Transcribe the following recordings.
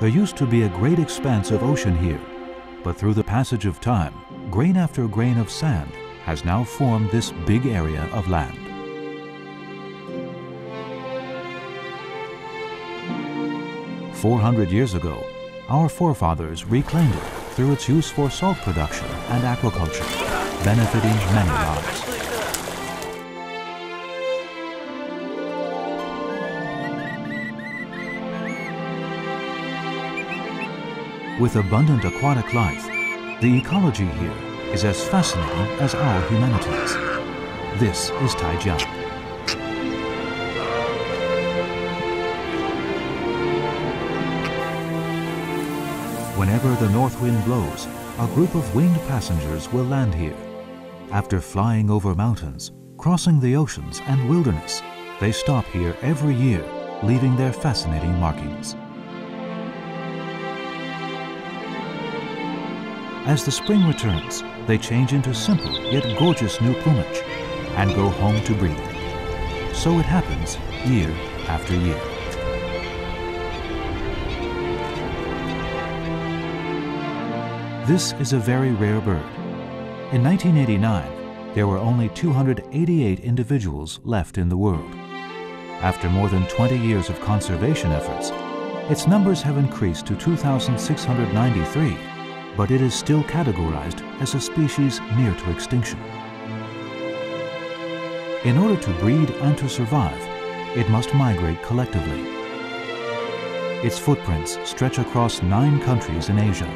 There used to be a great expanse of ocean here, but through the passage of time, grain after grain of sand has now formed this big area of land. "400 years ago, our forefathers reclaimed it through its use for salt production and aquaculture, benefiting many lives. With abundant aquatic life, the ecology here is as fascinating as our humanities. This is Taijiang. Whenever the north wind blows, a group of winged passengers will land here. After flying over mountains, crossing the oceans and wilderness, they stop here every year, leaving their fascinating markings. As the spring returns, they change into simple yet gorgeous new plumage and go home to breed. So it happens year after year. This is a very rare bird. In 1989, there were only 288 individuals left in the world. After more than 20 years of conservation efforts, its numbers have increased to 2,693. But it is still categorized as a species near to extinction. In order to breed and to survive, it must migrate collectively. Its footprints stretch across 9 countries in Asia.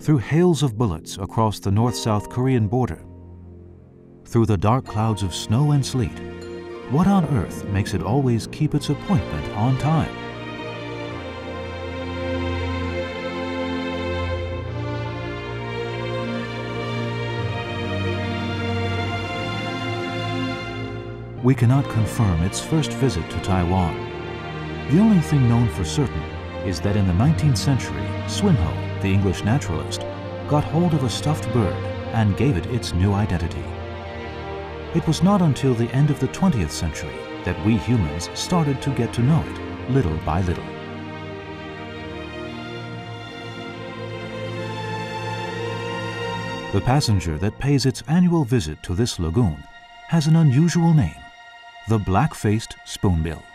Through hails of bullets across the North-South Korean border, through the dark clouds of snow and sleet, what on earth makes it always keep its appointment on time? We cannot confirm its first visit to Taiwan. The only thing known for certain is that in the 19th century, Swinhoe, the English naturalist, got hold of a stuffed bird and gave it its new identity. It was not until the end of the 20th century that we humans started to get to know it, little by little. The passenger that pays its annual visit to this lagoon has an unusual name, the black-faced spoonbill.